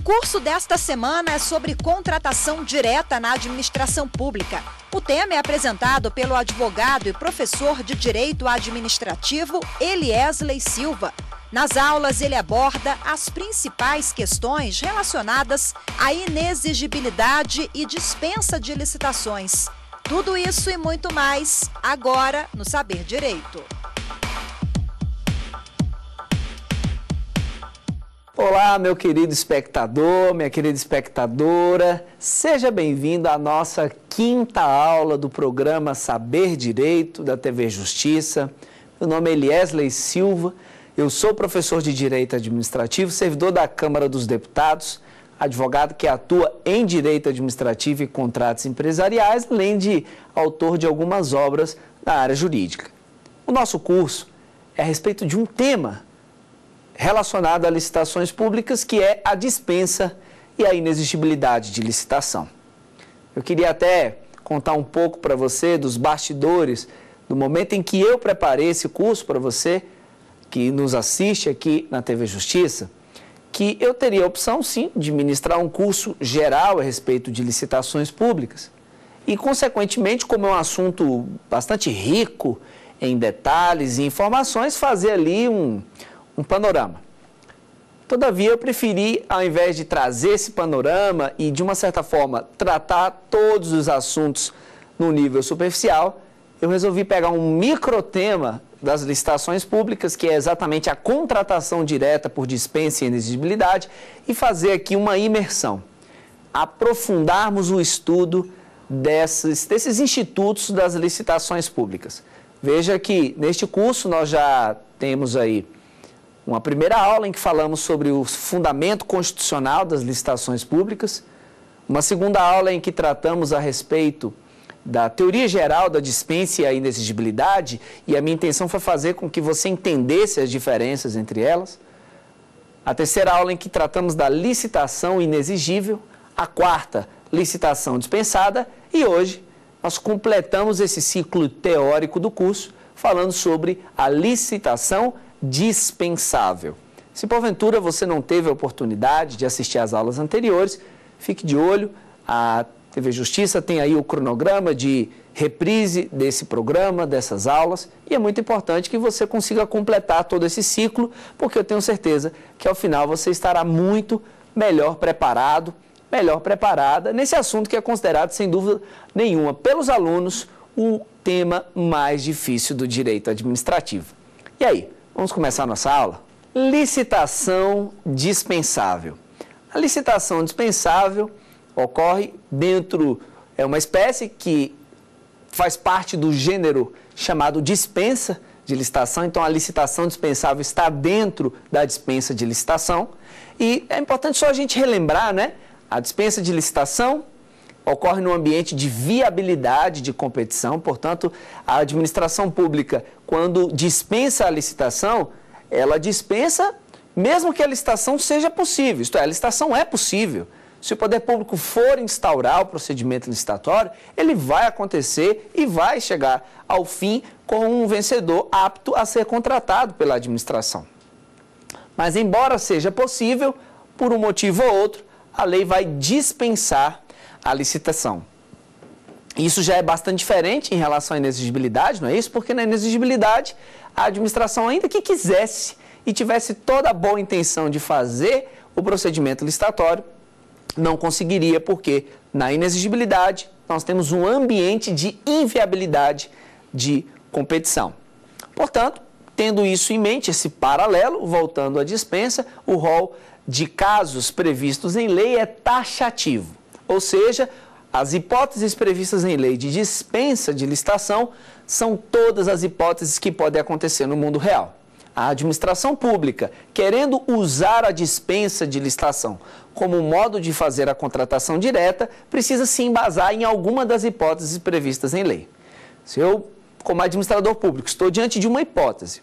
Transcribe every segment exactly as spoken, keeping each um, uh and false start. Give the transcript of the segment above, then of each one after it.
O curso desta semana é sobre contratação direta na administração pública. O tema é apresentado pelo advogado e professor de Direito Administrativo Elyesley Silva. Nas aulas, ele aborda as principais questões relacionadas à inexigibilidade e dispensa de licitações. Tudo isso e muito mais, agora no Saber Direito. Olá, meu querido espectador, minha querida espectadora, seja bem-vindo à nossa quinta aula do programa Saber Direito da T V Justiça. Meu nome é Elyesley Silva, eu sou professor de Direito Administrativo, servidor da Câmara dos Deputados, advogado que atua em Direito Administrativo e Contratos Empresariais, além de autor de algumas obras na área jurídica. O nosso curso é a respeito de um tema relacionado a licitações públicas, que é a dispensa e a inexigibilidade de licitação. Eu queria até contar um pouco para você dos bastidores, do momento em que eu preparei esse curso para você, que nos assiste aqui na T V Justiça, que eu teria a opção, sim, de ministrar um curso geral a respeito de licitações públicas. E, consequentemente, como é um assunto bastante rico em detalhes e informações, fazer ali um... um panorama. Todavia, eu preferi, ao invés de trazer esse panorama e, de uma certa forma, tratar todos os assuntos no nível superficial, eu resolvi pegar um microtema das licitações públicas, que é exatamente a contratação direta por dispensa e inexigibilidade, e fazer aqui uma imersão, aprofundarmos o estudo desses, desses institutos das licitações públicas. Veja que, neste curso, nós já temos aí uma primeira aula em que falamos sobre o fundamento constitucional das licitações públicas, uma segunda aula em que tratamos a respeito da teoria geral da dispensa e a inexigibilidade, e a minha intenção foi fazer com que você entendesse as diferenças entre elas. A terceira aula em que tratamos da licitação inexigível, a quarta, licitação dispensada, e hoje nós completamos esse ciclo teórico do curso falando sobre a licitação inexigível dispensável. Se porventura você não teve a oportunidade de assistir às aulas anteriores, fique de olho, a T V Justiça tem aí o cronograma de reprise desse programa, dessas aulas, e é muito importante que você consiga completar todo esse ciclo, porque eu tenho certeza que ao final você estará muito melhor preparado, melhor preparada nesse assunto que é considerado, sem dúvida nenhuma, pelos alunos, o tema mais difícil do direito administrativo. E aí? Vamos começar a nossa aula? Licitação dispensável. A licitação dispensável ocorre dentro, é uma espécie que faz parte do gênero chamado dispensa de licitação, então a licitação dispensável está dentro da dispensa de licitação. E é importante só a gente relembrar, né? A dispensa de licitação ocorre no ambiente de viabilidade de competição, portanto, a administração pública, quando dispensa a licitação, ela dispensa mesmo que a licitação seja possível, isto é, a licitação é possível. Se o poder público for instaurar o procedimento licitatório, ele vai acontecer e vai chegar ao fim com um vencedor apto a ser contratado pela administração. Mas, embora seja possível, por um motivo ou outro, a lei vai dispensar a licitação. Isso já é bastante diferente em relação à inexigibilidade, não é isso? Porque na inexigibilidade, a administração, ainda que quisesse e tivesse toda a boa intenção de fazer o procedimento licitatório, não conseguiria, porque na inexigibilidade nós temos um ambiente de inviabilidade de competição. Portanto, tendo isso em mente, esse paralelo, voltando à dispensa, o rol de casos previstos em lei é taxativo. Ou seja, as hipóteses previstas em lei de dispensa de licitação são todas as hipóteses que podem acontecer no mundo real. A administração pública, querendo usar a dispensa de licitação como modo de fazer a contratação direta, precisa se embasar em alguma das hipóteses previstas em lei. Se eu, como administrador público, estou diante de uma hipótese,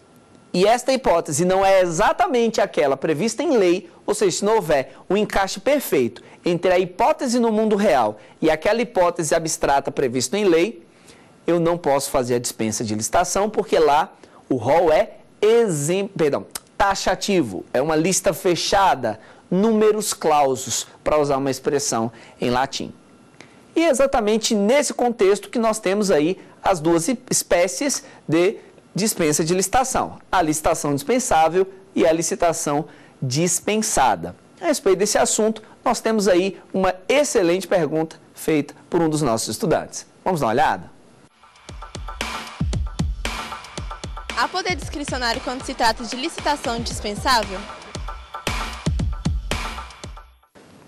e esta hipótese não é exatamente aquela prevista em lei, ou seja, se não houver um encaixe perfeito entre a hipótese no mundo real e aquela hipótese abstrata prevista em lei, eu não posso fazer a dispensa de licitação, porque lá o rol é exem... Perdão, taxativo, é uma lista fechada, numerus clausus, para usar uma expressão em latim. E é exatamente nesse contexto que nós temos aí as duas espécies de dispensa de licitação, a licitação dispensável e a licitação dispensada. A respeito desse assunto, nós temos aí uma excelente pergunta feita por um dos nossos estudantes. Vamos dar uma olhada? Há poder discricionário quando se trata de licitação dispensável?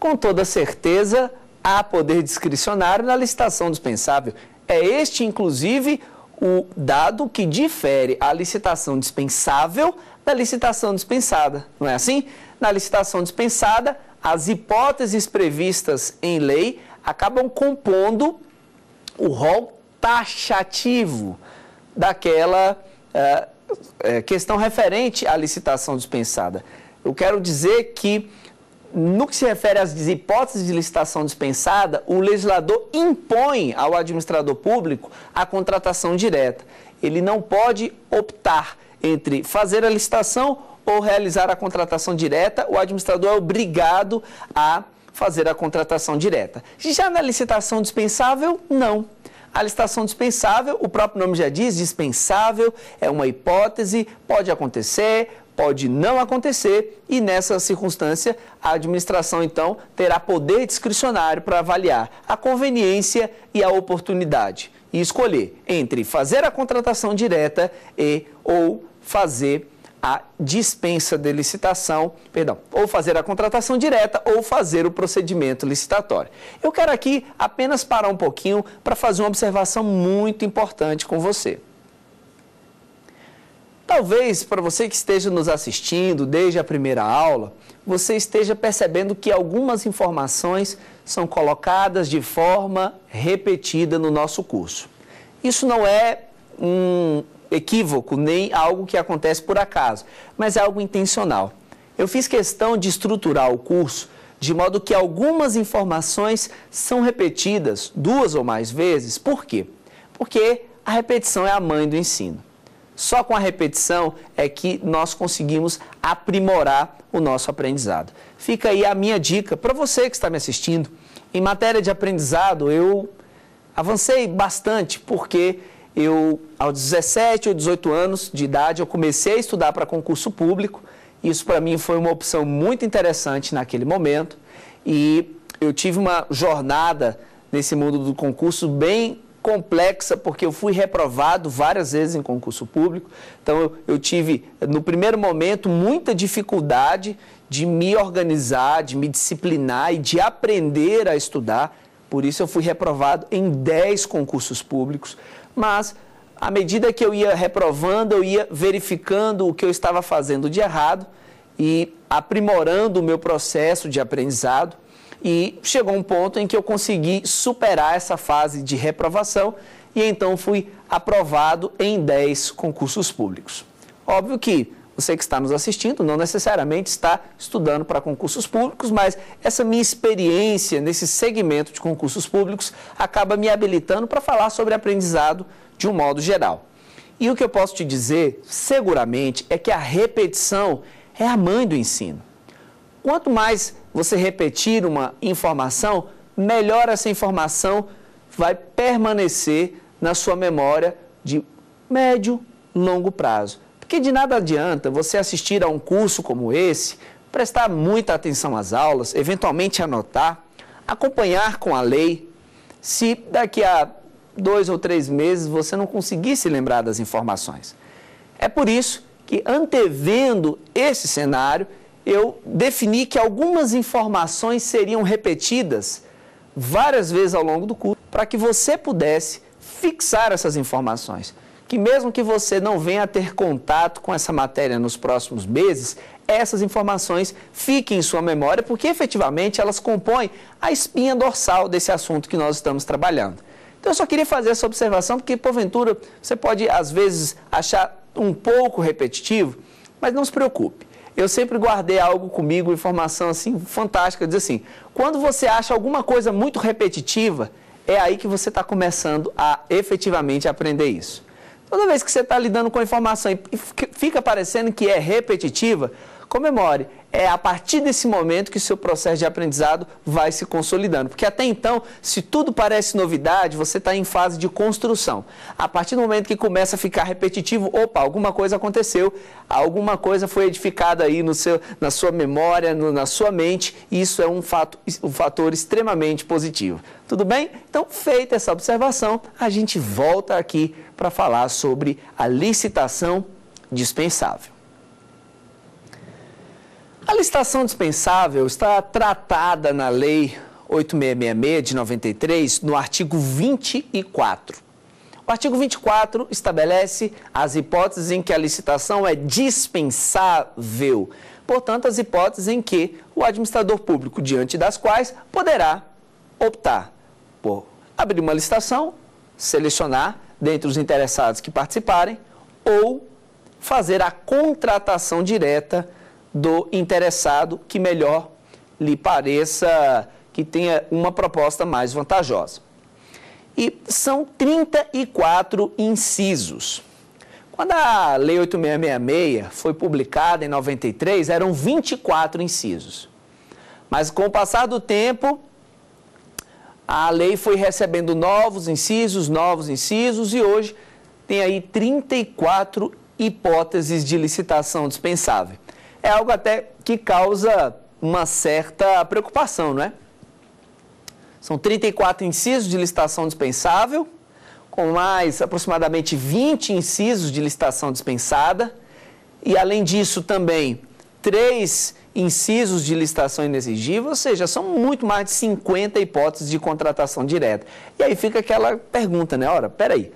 Com toda certeza, há poder discricionário na licitação dispensável. É este, inclusive, o dado que difere a licitação dispensável da licitação dispensada. Não é assim? Na licitação dispensada, as hipóteses previstas em lei acabam compondo o rol taxativo daquela Uh, é, questão referente à licitação dispensada. Eu quero dizer que, no que se refere às hipóteses de licitação dispensada, o legislador impõe ao administrador público a contratação direta. Ele não pode optar entre fazer a licitação ou realizar a contratação direta. O administrador é obrigado a fazer a contratação direta. Já na licitação dispensável, não. A licitação dispensável, o próprio nome já diz, dispensável, é uma hipótese, pode acontecer, pode não acontecer, e nessa circunstância a administração então terá poder discricionário para avaliar a conveniência e a oportunidade e escolher entre fazer a contratação direta e ou fazer a dispensa de licitação, perdão, ou fazer a contratação direta ou fazer o procedimento licitatório. Eu quero aqui apenas parar um pouquinho para fazer uma observação muito importante com você. Talvez, para você que esteja nos assistindo desde a primeira aula, você esteja percebendo que algumas informações são colocadas de forma repetida no nosso curso. Isso não é um equívoco, nem algo que acontece por acaso, mas é algo intencional. Eu fiz questão de estruturar o curso de modo que algumas informações são repetidas duas ou mais vezes. Por quê? Porque a repetição é a mãe do ensino. Só com a repetição é que nós conseguimos aprimorar o nosso aprendizado. Fica aí a minha dica para você que está me assistindo. Em matéria de aprendizado, eu avancei bastante porque eu, aos dezessete ou dezoito anos de idade, eu comecei a estudar para concurso público. Isso, para mim, foi uma opção muito interessante naquele momento. E eu tive uma jornada nesse mundo do concurso bem complexa, porque eu fui reprovado várias vezes em concurso público. Então, eu, eu tive, no primeiro momento, muita dificuldade de me organizar, de me disciplinar e de aprender a estudar. Por isso, eu fui reprovado em dez concursos públicos. Mas, à medida que eu ia reprovando, eu ia verificando o que eu estava fazendo de errado e aprimorando o meu processo de aprendizado. E chegou um ponto em que eu consegui superar essa fase de reprovação e então fui aprovado em dez concursos públicos. Óbvio que você que está nos assistindo não necessariamente está estudando para concursos públicos, mas essa minha experiência nesse segmento de concursos públicos acaba me habilitando para falar sobre aprendizado de um modo geral. E o que eu posso te dizer, seguramente, é que a repetição é a mãe do ensino. Quanto mais você repetir uma informação, melhor essa informação vai permanecer na sua memória de médio, longo prazo. Porque de nada adianta você assistir a um curso como esse, prestar muita atenção às aulas, eventualmente anotar, acompanhar com a lei, se daqui a dois ou três meses você não conseguir se lembrar das informações. É por isso que, antevendo esse cenário, eu defini que algumas informações seriam repetidas várias vezes ao longo do curso, para que você pudesse fixar essas informações. Que mesmo que você não venha a ter contato com essa matéria nos próximos meses, essas informações fiquem em sua memória, porque efetivamente elas compõem a espinha dorsal desse assunto que nós estamos trabalhando. Então eu só queria fazer essa observação, porque porventura você pode às vezes achar um pouco repetitivo, mas não se preocupe. Eu sempre guardei algo comigo, informação assim fantástica, diz assim, quando você acha alguma coisa muito repetitiva, é aí que você está começando a efetivamente aprender isso. Toda vez que você está lidando com a informação e fica parecendo que é repetitiva, comemore. É a partir desse momento que o seu processo de aprendizado vai se consolidando. Porque até então, se tudo parece novidade, você está em fase de construção. A partir do momento que começa a ficar repetitivo, opa, alguma coisa aconteceu, alguma coisa foi edificada aí no seu, na sua memória, no, na sua mente, e isso é um, fato, um fator extremamente positivo. Tudo bem? Então, feita essa observação, a gente volta aqui para falar sobre a licitação dispensável. A licitação dispensável está tratada na Lei oito mil seiscentos e sessenta e seis de noventa e três, no artigo vinte e quatro. O artigo vinte e quatro estabelece as hipóteses em que a licitação é dispensável, portanto, as hipóteses em que o administrador público, diante das quais, poderá optar por abrir uma licitação, selecionar dentre os interessados que participarem ou fazer a contratação direta do interessado que melhor lhe pareça, que tenha uma proposta mais vantajosa. E são trinta e quatro incisos. Quando a Lei oito mil seiscentos e sessenta e seis foi publicada em noventa e três, eram vinte e quatro incisos. Mas com o passar do tempo, a lei foi recebendo novos incisos, novos incisos, e hoje tem aí trinta e quatro hipóteses de licitação dispensável. É algo até que causa uma certa preocupação, não é? São trinta e quatro incisos de licitação dispensável, com mais aproximadamente vinte incisos de licitação dispensada, e além disso também três incisos de licitação inexigível, ou seja, são muito mais de cinquenta hipóteses de contratação direta. E aí fica aquela pergunta, né? Ora, peraí.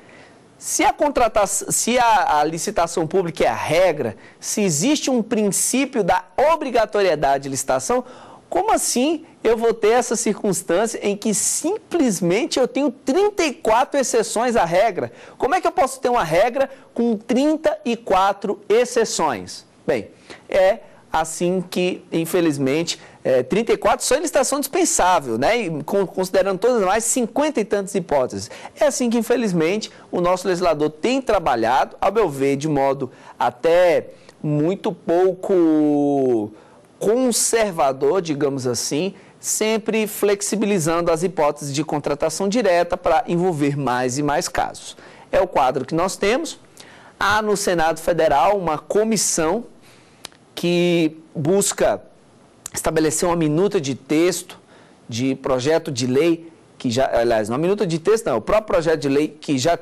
Se a contratação, se a, a licitação pública é a regra, se existe um princípio da obrigatoriedade de licitação, como assim eu vou ter essa circunstância em que simplesmente eu tenho trinta e quatro exceções à regra? Como é que eu posso ter uma regra com trinta e quatro exceções? Bem, é assim que, infelizmente, é, trinta e quatro só em licitação dispensável, né? E considerando todas as mais, cinquenta e tantas hipóteses. É assim que, infelizmente, o nosso legislador tem trabalhado, ao meu ver, de modo até muito pouco conservador, digamos assim, sempre flexibilizando as hipóteses de contratação direta para envolver mais e mais casos. É o quadro que nós temos. Há no Senado Federal uma comissão que busca estabelecer uma minuta de texto de projeto de lei, que já, aliás, não uma minuta de texto, não, o próprio projeto de lei que já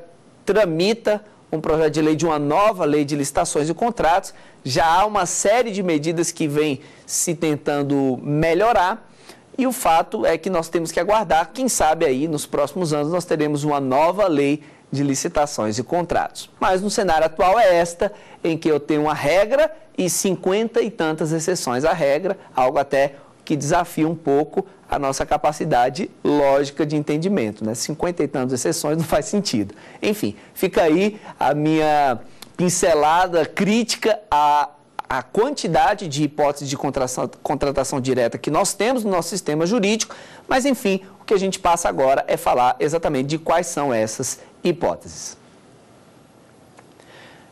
tramita um projeto de lei de uma nova lei de licitações e contratos. Já há uma série de medidas que vem se tentando melhorar e o fato é que nós temos que aguardar, quem sabe aí nos próximos anos nós teremos uma nova lei de licitações e contratos. Mas no cenário atual é esta, em que eu tenho uma regra e cinquenta e tantas exceções à regra, algo até que desafia um pouco a nossa capacidade lógica de entendimento, né? cinquenta e tantas exceções não faz sentido. Enfim, fica aí a minha pincelada crítica à, à quantidade de hipóteses de contratação, contratação direta que nós temos no nosso sistema jurídico, mas enfim, o que a gente passa agora é falar exatamente de quais são essas hipóteses.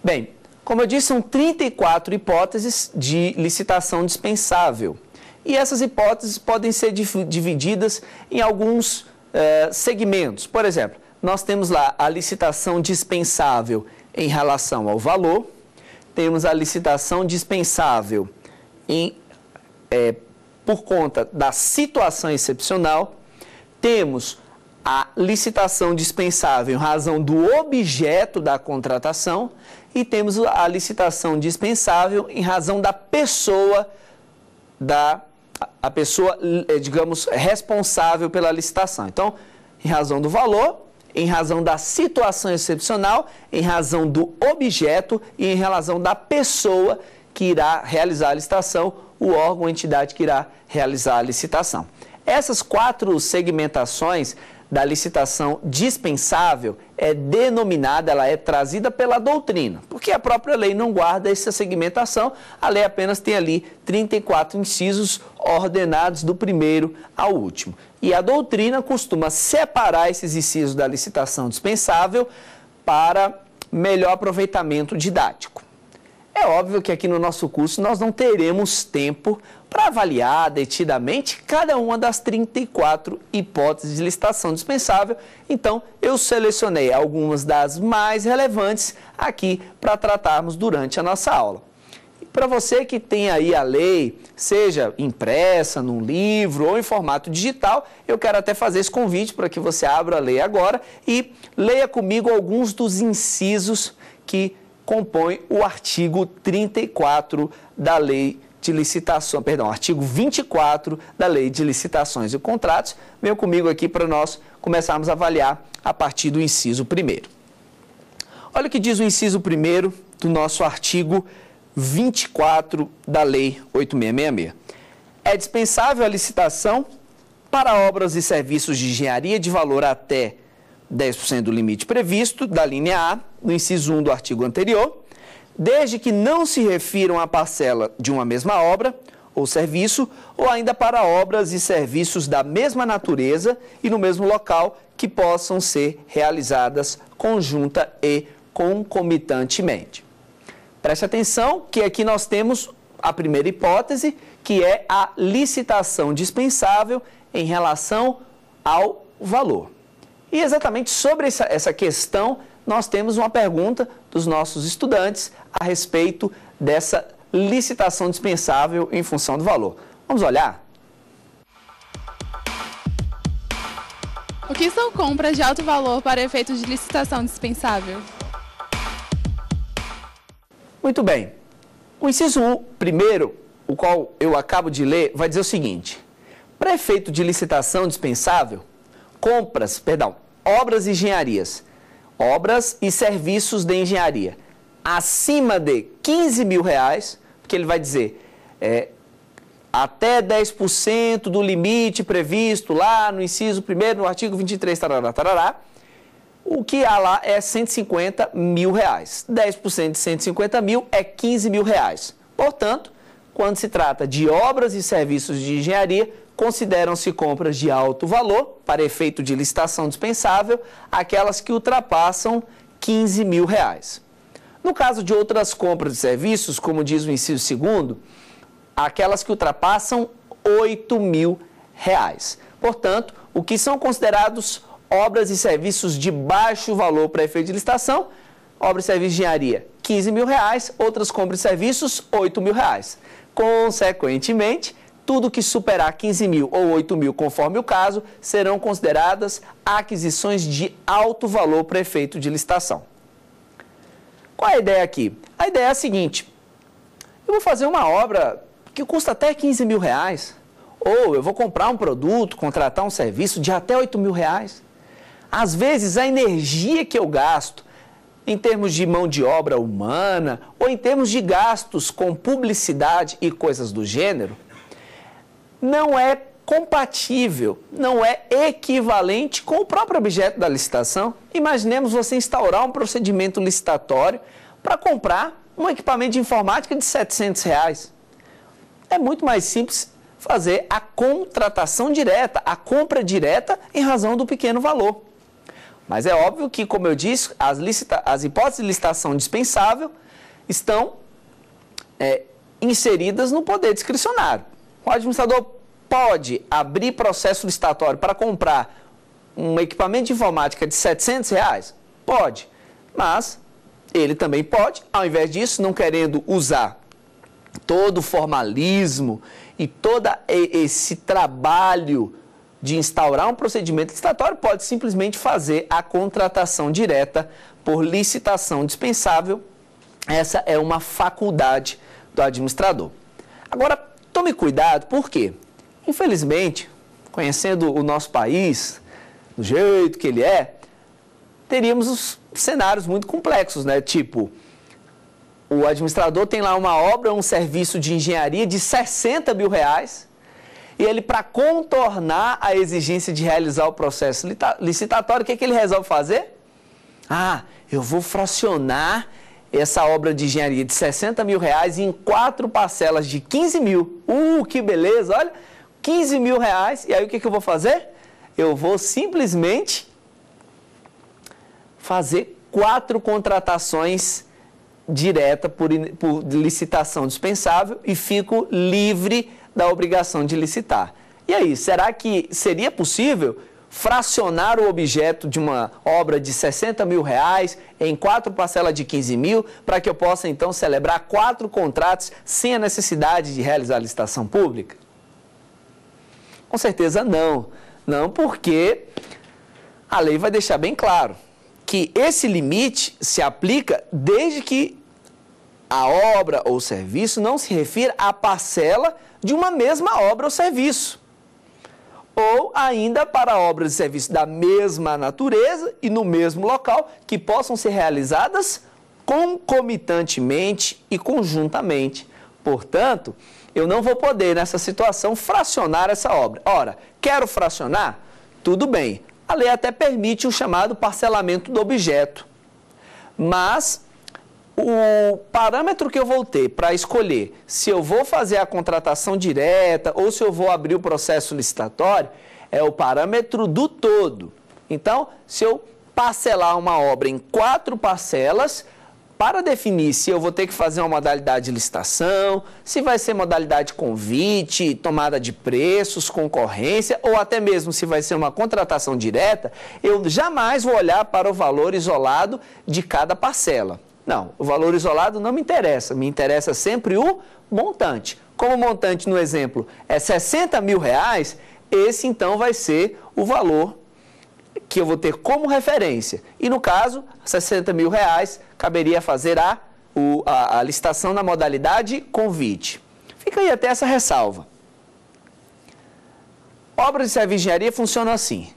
Bem, como eu disse, são trinta e quatro hipóteses de licitação dispensável. E essas hipóteses podem ser divididas em alguns eh, segmentos. Por exemplo, nós temos lá a licitação dispensável em relação ao valor, temos a licitação dispensável em, eh, por conta da situação excepcional, temos a licitação dispensável em razão do objeto da contratação e temos a licitação dispensável em razão da pessoa, da a pessoa, digamos, responsável pela licitação. Então, em razão do valor, em razão da situação excepcional, em razão do objeto e em razão da pessoa que irá realizar a licitação, o órgão ou entidade que irá realizar a licitação. Essas quatro segmentações da licitação dispensável é denominada, ela é trazida pela doutrina, porque a própria lei não guarda essa segmentação, a lei apenas tem ali trinta e quatro incisos ordenados do primeiro ao último. E a doutrina costuma separar esses incisos da licitação dispensável para melhor aproveitamento didático. É óbvio que aqui no nosso curso nós não teremos tempo para avaliar detidamente cada uma das trinta e quatro hipóteses de licitação dispensável. Então, eu selecionei algumas das mais relevantes aqui para tratarmos durante a nossa aula. Para você que tem aí a lei, seja impressa, num livro ou em formato digital, eu quero até fazer esse convite para que você abra a lei agora e leia comigo alguns dos incisos que compõem o artigo trinta e quatro da lei de licitação, perdão, artigo vinte e quatro da lei de licitações e contratos. Venha comigo aqui para nós começarmos a avaliar a partir do inciso primeiro. Olha o que diz o inciso primeiro do nosso artigo vinte e quatro da Lei oito mil seiscentos e sessenta e seis. É dispensável a licitação para obras e serviços de engenharia de valor até dez por cento do limite previsto da linha A, no inciso um do artigo anterior, desde que não se refiram à parcela de uma mesma obra ou serviço, ou ainda para obras e serviços da mesma natureza e no mesmo local que possam ser realizadas conjunta e concomitantemente. Preste atenção que aqui nós temos a primeira hipótese, que é a licitação dispensável em relação ao valor. E exatamente sobre essa, essa questão, nós temos uma pergunta dos nossos estudantes a respeito dessa licitação dispensável em função do valor. Vamos olhar? O que são compras de alto valor para efeitos de licitação dispensável? Muito bem. O inciso um, primeiro, o qual eu acabo de ler, vai dizer o seguinte. Para efeito de licitação dispensável, compras, perdão, obras e engenharias, obras e serviços de engenharia, acima de quinze mil reais, porque ele vai dizer é, até dez por cento do limite previsto lá no inciso primeiro, no artigo vinte e três, tarará, tarará, o que há lá é cento e cinquenta mil reais. dez por cento de cento e cinquenta mil é quinze mil reais. Portanto, quando se trata de obras e serviços de engenharia, consideram-se compras de alto valor, para efeito de licitação dispensável, aquelas que ultrapassam quinze mil reais. No caso de outras compras de serviços, como diz o inciso segundo, aquelas que ultrapassam oito mil reais. Portanto, o que são considerados obras e serviços de baixo valor para efeito de licitação, obras e serviços de engenharia, quinze mil reais, outras compras e serviços, oito mil reais. Consequentemente, tudo que superar quinze mil ou oito mil, conforme o caso, serão consideradas aquisições de alto valor para efeito de licitação. Qual é a ideia aqui? A ideia é a seguinte, eu vou fazer uma obra que custa até quinze mil reais, ou eu vou comprar um produto, contratar um serviço de até oito mil reais. Às vezes, a energia que eu gasto, em termos de mão de obra humana, ou em termos de gastos com publicidade e coisas do gênero, não é compatível, não é equivalente com o próprio objeto da licitação. Imaginemos você instaurar um procedimento licitatório para comprar um equipamento de informática de setecentos reais. É muito mais simples fazer a contratação direta, a compra direta em razão do pequeno valor. Mas é óbvio que, como eu disse, as, licita- as hipóteses de licitação dispensável estão é, inseridas no poder discricionário. O administrador pode abrir processo licitatório para comprar um equipamento de informática de setecentos reais? Pode, mas ele também pode, ao invés disso, não querendo usar todo o formalismo e todo esse trabalho de instaurar um procedimento licitatório, pode simplesmente fazer a contratação direta por licitação dispensável. Essa é uma faculdade do administrador. Agora, tome cuidado, por quê? Infelizmente, conhecendo o nosso país, do jeito que ele é, teríamos os cenários muito complexos, né? Tipo, o administrador tem lá uma obra, um serviço de engenharia de sessenta mil reais, e ele, para contornar a exigência de realizar o processo licitatório, o que é que ele resolve fazer? Ah, eu vou fracionar essa obra de engenharia de sessenta mil reais em quatro parcelas de quinze mil. Uh, que beleza, olha, quinze mil reais. E aí o que, que eu vou fazer? Eu vou simplesmente fazer quatro contratações direta por, por licitação dispensável e fico livre da obrigação de licitar. E aí, será que seria possível fracionar o objeto de uma obra de sessenta mil reais em quatro parcelas de quinze mil, para que eu possa, então, celebrar quatro contratos sem a necessidade de realizar a licitação pública? Com certeza não. Não, porque a lei vai deixar bem claro que esse limite se aplica desde que a obra ou serviço não se refira à parcela de uma mesma obra ou serviço, ou ainda para obras e serviços da mesma natureza e no mesmo local, que possam ser realizadas concomitantemente e conjuntamente. Portanto, eu não vou poder, nessa situação, fracionar essa obra. Ora, quero fracionar? Tudo bem. A lei até permite o chamado parcelamento do objeto. Mas o parâmetro que eu vou ter para escolher se eu vou fazer a contratação direta ou se eu vou abrir o processo licitatório é o parâmetro do todo. Então, se eu parcelar uma obra em quatro parcelas, para definir se eu vou ter que fazer uma modalidade de licitação, se vai ser modalidade convite, tomada de preços, concorrência, ou até mesmo se vai ser uma contratação direta, eu jamais vou olhar para o valor isolado de cada parcela. Não, o valor isolado não me interessa, me interessa sempre o montante. Como o montante, no exemplo, é sessenta mil reais, esse então vai ser o valor que eu vou ter como referência. E no caso, sessenta mil reais, caberia fazer a, o, a, a licitação na modalidade convite. Fica aí até essa ressalva. Obras de serviço de engenharia funcionam assim.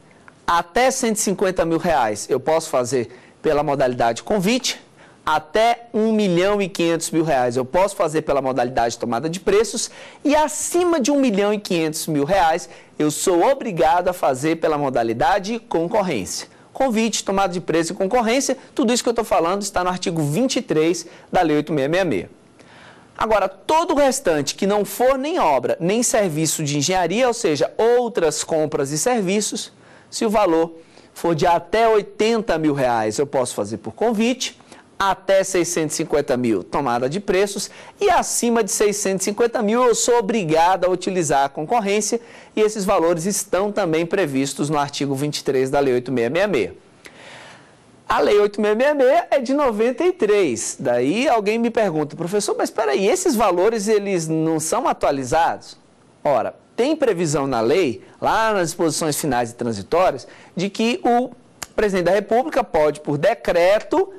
Até cento e cinquenta mil reais eu posso fazer pela modalidade convite. Até um milhão e quinhentos mil reais eu posso fazer pela modalidade tomada de preços. E acima de um milhão e quinhentos mil reais eu sou obrigado a fazer pela modalidade concorrência. Convite, tomada de preço e concorrência, tudo isso que eu estou falando está no artigo vinte e três da Lei oito mil seiscentos e sessenta e seis. Agora, todo o restante que não for nem obra, nem serviço de engenharia, ou seja, outras compras e serviços, se o valor for de até oitenta mil reais, eu posso fazer por convite. Até seiscentos e cinquenta mil, tomada de preços, e acima de seiscentos e cinquenta mil eu sou obrigado a utilizar a concorrência, e esses valores estão também previstos no artigo vinte e três da Lei oito mil seiscentos e sessenta e seis. A Lei oito mil seiscentos e sessenta e seis é de noventa e três, daí alguém me pergunta, professor, mas espera aí, esses valores eles não são atualizados? Ora, tem previsão na lei, lá nas disposições finais e transitórias, de que o presidente da República pode, por decreto,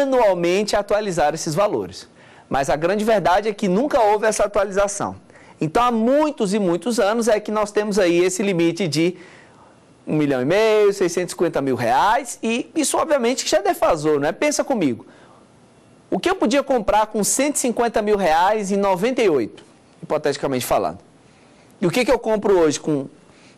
anualmente atualizar esses valores. Mas a grande verdade é que nunca houve essa atualização. Então, há muitos e muitos anos é que nós temos aí esse limite de um milhão e meio, seiscentos e cinquenta mil reais, e isso obviamente já defasou, não é? Pensa comigo, o que eu podia comprar com cento e cinquenta mil reais em noventa e oito, hipoteticamente falando? E o que, que eu compro hoje com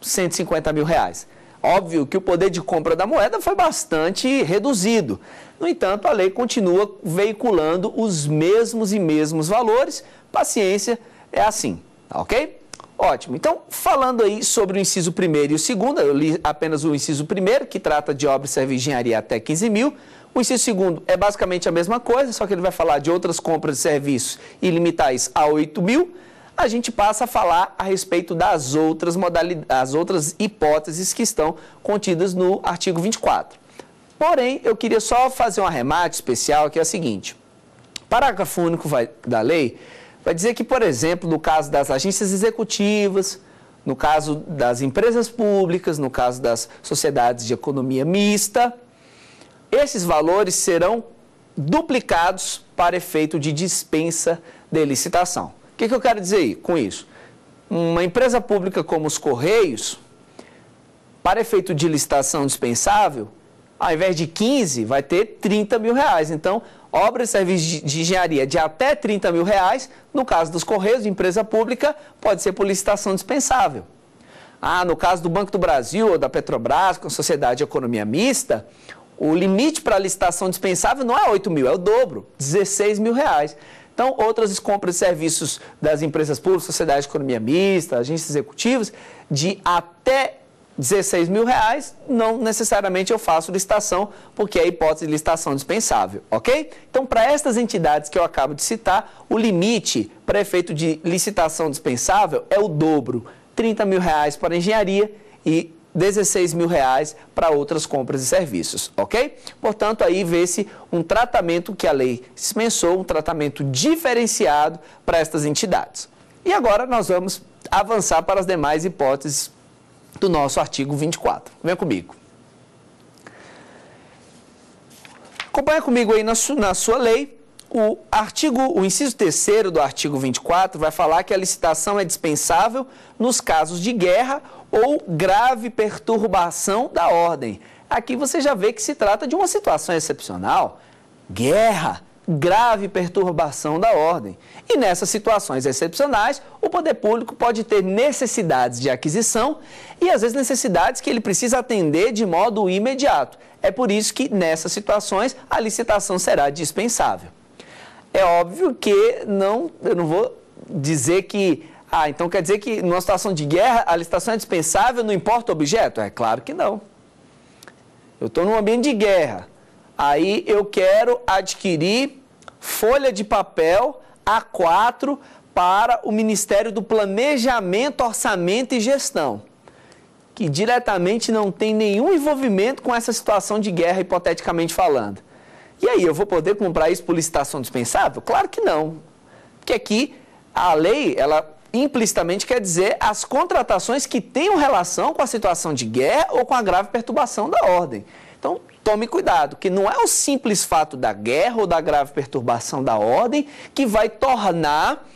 cento e cinquenta mil reais? Óbvio que o poder de compra da moeda foi bastante reduzido. No entanto, a lei continua veiculando os mesmos e mesmos valores. Paciência, é assim, tá ok? Ótimo. Então, falando aí sobre o inciso primeiro e o segundo, eu li apenas o inciso primeiro, que trata de obra e serviço de engenharia até quinze mil. O inciso segundo é basicamente a mesma coisa, só que ele vai falar de outras compras e serviços e limitar isso a oito mil. A gente passa a falar a respeito das outras modalidades, as outras hipóteses que estão contidas no artigo vinte e quatro. Porém, eu queria só fazer um arremate especial, que é o seguinte. Parágrafo único vai, da lei vai dizer que, por exemplo, no caso das agências executivas, no caso das empresas públicas, no caso das sociedades de economia mista, esses valores serão duplicados para efeito de dispensa de licitação. O que, que eu quero dizer aí com isso? Uma empresa pública como os Correios, para efeito de licitação dispensável, ao invés de quinze, vai ter trinta mil reais. Então, obra e serviço de engenharia de até trinta mil reais, no caso dos Correios, de empresa pública, pode ser por licitação dispensável. Ah, no caso do Banco do Brasil ou da Petrobras, com sociedade de economia mista, o limite para licitação dispensável não é oito mil, é o dobro, dezesseis mil reais. Então, outras compras e serviços das empresas públicas, sociedades de economia mista, agências executivas, de até dezesseis mil reais, não necessariamente eu faço licitação, porque é a hipótese de licitação dispensável, ok? Então, para estas entidades que eu acabo de citar, o limite para efeito de licitação dispensável é o dobro, trinta mil reais para engenharia e dezesseis mil reais para outras compras e serviços, ok? Portanto, aí vê-se um tratamento que a lei dispensou, um tratamento diferenciado para estas entidades. E agora nós vamos avançar para as demais hipóteses do nosso artigo vinte e quatro. Venha comigo. Acompanha comigo aí na sua, na sua lei. O artigo, o inciso terceiro do artigo vinte e quatro vai falar que a licitação é dispensável nos casos de guerra ou grave perturbação da ordem. Aqui você já vê que se trata de uma situação excepcional. Guerra, grave perturbação da ordem. E nessas situações excepcionais, o poder público pode ter necessidades de aquisição e, às vezes, necessidades que ele precisa atender de modo imediato. É por isso que, nessas situações, a licitação será dispensável. É óbvio que não, eu não vou dizer que... Ah, então quer dizer que, numa situação de guerra, a licitação é dispensável, não importa o objeto? É claro que não. Eu estou num ambiente de guerra. Aí eu quero adquirir folha de papel A quatro para o Ministério do Planejamento, Orçamento e Gestão, que diretamente não tem nenhum envolvimento com essa situação de guerra, hipoteticamente falando. E aí, eu vou poder comprar isso por licitação dispensável? Claro que não. Porque aqui a lei, ela implicitamente quer dizer as contratações que tenham relação com a situação de guerra ou com a grave perturbação da ordem. Então, tome cuidado, que não é o simples fato da guerra ou da grave perturbação da ordem que vai tornar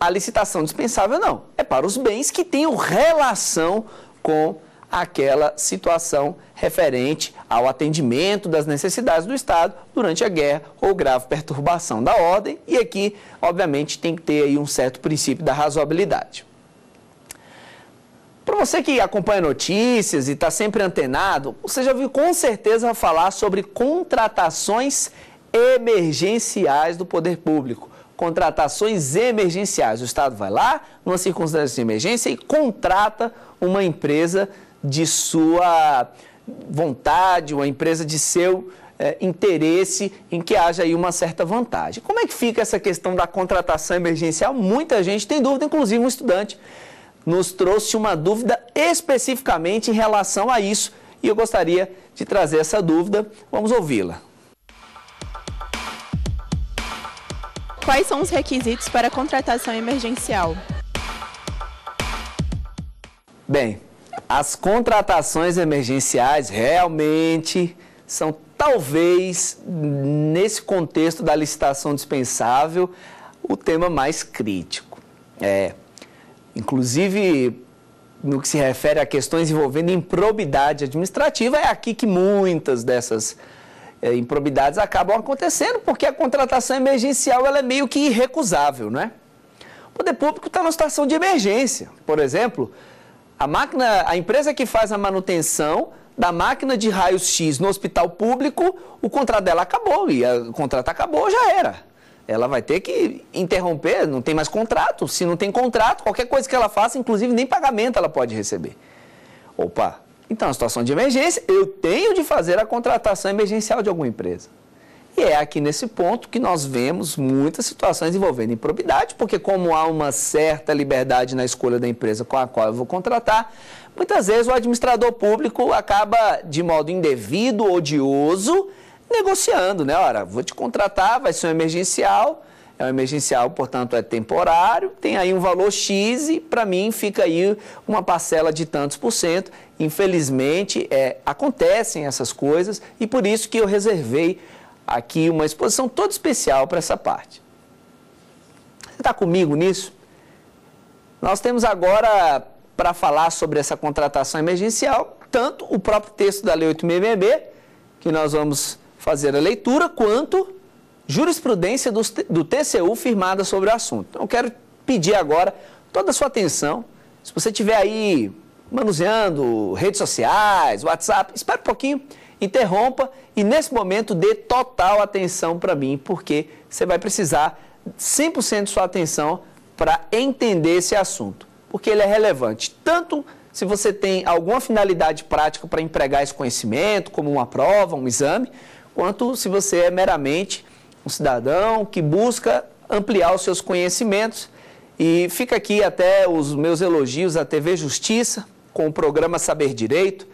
a licitação dispensável, não. É para os bens que tenham relação com aquela situação referente ao atendimento das necessidades do Estado durante a guerra ou grave perturbação da ordem. E aqui, obviamente, tem que ter aí um certo princípio da razoabilidade. Para você que acompanha notícias e está sempre antenado, você já viu com certeza falar sobre contratações emergenciais do poder público. Contratações emergenciais. O Estado vai lá, numa circunstância de emergência, e contrata uma empresa de sua vontade, uma empresa de seu é, interesse, em que haja aí uma certa vantagem. Como é que fica essa questão da contratação emergencial? Muita gente tem dúvida, inclusive um estudante nos trouxe uma dúvida especificamente em relação a isso, e eu gostaria de trazer essa dúvida. Vamos ouvi-la. Quais são os requisitos para a contratação emergencial? Bem, as contratações emergenciais realmente são, talvez, nesse contexto da licitação dispensável, o tema mais crítico. É... Inclusive, no que se refere a questões envolvendo improbidade administrativa, é aqui que muitas dessas é, improbidades acabam acontecendo, porque a contratação emergencial ela é meio que irrecusável, né? O poder público está numa situação de emergência. Por exemplo, a, máquina, a empresa que faz a manutenção da máquina de raios-x no hospital público, o contrato dela acabou, e o contrato acabou, já era. Ela vai ter que interromper, não tem mais contrato. Se não tem contrato, qualquer coisa que ela faça, inclusive nem pagamento ela pode receber. Opa, então a situação de emergência, eu tenho de fazer a contratação emergencial de alguma empresa. E é aqui nesse ponto que nós vemos muitas situações envolvendo improbidade, porque como há uma certa liberdade na escolha da empresa com a qual eu vou contratar, muitas vezes o administrador público acaba, de modo indevido, odioso, negociando, né? Ora, vou te contratar, vai ser um emergencial, é um emergencial, portanto, é temporário, tem aí um valor X e, para mim, fica aí uma parcela de tantos por cento. Infelizmente, é, acontecem essas coisas e por isso que eu reservei aqui uma exposição toda especial para essa parte. Você está comigo nisso? Nós temos agora, para falar sobre essa contratação emergencial, tanto o próprio texto da Lei oito mil e seiscentos e sessenta e seis, que nós vamos fazer a leitura, quanto jurisprudência do, do T C U firmada sobre o assunto. Então, eu quero pedir agora toda a sua atenção. Se você estiver aí manuseando redes sociais, WhatsApp, espera um pouquinho, interrompa e, nesse momento, dê total atenção para mim, porque você vai precisar cem por cento de sua atenção para entender esse assunto, porque ele é relevante tanto se você tem alguma finalidade prática para empregar esse conhecimento, como uma prova, um exame, quanto se você é meramente um cidadão que busca ampliar os seus conhecimentos. E fica aqui até os meus elogios à T V Justiça, com o programa Saber Direito.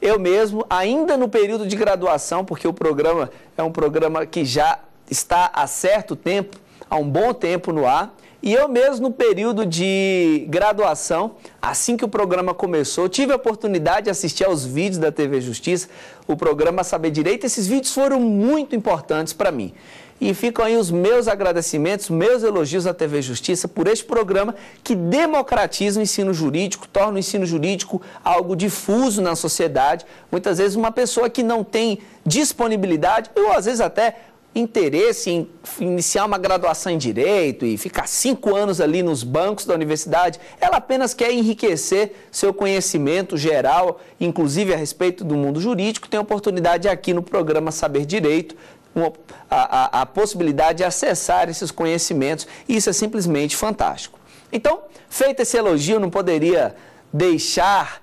Eu mesmo, ainda no período de graduação, porque o programa é um programa que já está há certo tempo, há um bom tempo no ar, e eu mesmo no período de graduação, assim que o programa começou, tive a oportunidade de assistir aos vídeos da T V Justiça, o programa Saber Direito. Esses vídeos foram muito importantes para mim. E ficam aí os meus agradecimentos, meus elogios à T V Justiça por este programa que democratiza o ensino jurídico, torna o ensino jurídico algo difuso na sociedade. Muitas vezes uma pessoa que não tem disponibilidade, ou às vezes até interesse em iniciar uma graduação em Direito e ficar cinco anos ali nos bancos da universidade, ela apenas quer enriquecer seu conhecimento geral, inclusive a respeito do mundo jurídico. Tem oportunidade aqui no programa Saber Direito, uma, a, a, a possibilidade de acessar esses conhecimentos, e isso é simplesmente fantástico. Então, feito esse elogio, eu não poderia deixar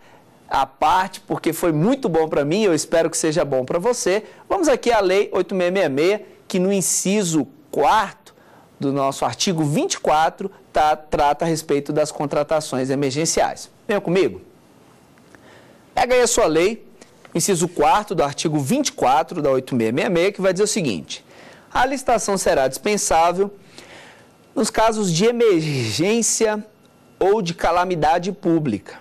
à parte, porque foi muito bom para mim, eu espero que seja bom para você. Vamos aqui à Lei oito mil seiscentos e sessenta e seis, que no inciso quarto do nosso artigo vinte e quatro, tá, trata a respeito das contratações emergenciais. Venha comigo. Pega aí a sua lei, inciso quarto do artigo vinte e quatro da oito mil seiscentos e sessenta e seis, que vai dizer o seguinte: a licitação será dispensável nos casos de emergência ou de calamidade pública.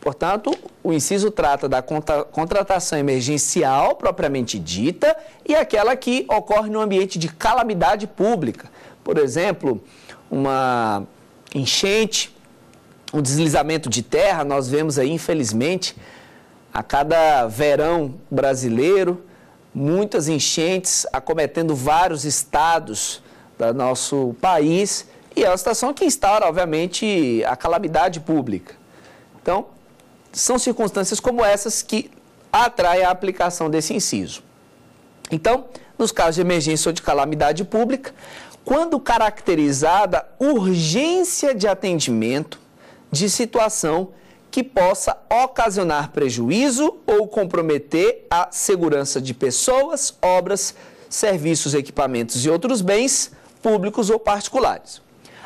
Portanto, o inciso trata da contra, contratação emergencial propriamente dita e aquela que ocorre no ambiente de calamidade pública. Por exemplo, uma enchente, um deslizamento de terra. Nós vemos aí, infelizmente, a cada verão brasileiro, muitas enchentes acometendo vários estados do nosso país, e é uma situação que instaura, obviamente, a calamidade pública. Então, são circunstâncias como essas que atraem a aplicação desse inciso. Então, nos casos de emergência ou de calamidade pública, quando caracterizada urgência de atendimento de situação que possa ocasionar prejuízo ou comprometer a segurança de pessoas, obras, serviços, equipamentos e outros bens públicos ou particulares.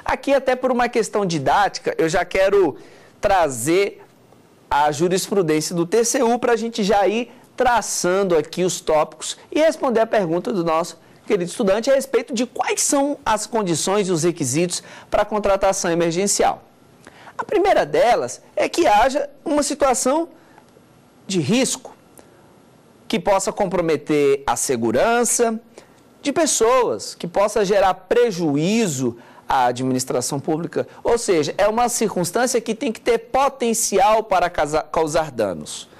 Aqui, até por uma questão didática, eu já quero trazer a jurisprudência do T C U para a gente já ir traçando aqui os tópicos e responder a pergunta do nosso querido estudante a respeito de quais são as condições e os requisitos para a contratação emergencial. A primeira delas é que haja uma situação de risco que possa comprometer a segurança de pessoas, que possa gerar prejuízo a administração pública, ou seja, é uma circunstância que tem que ter potencial para causar danos.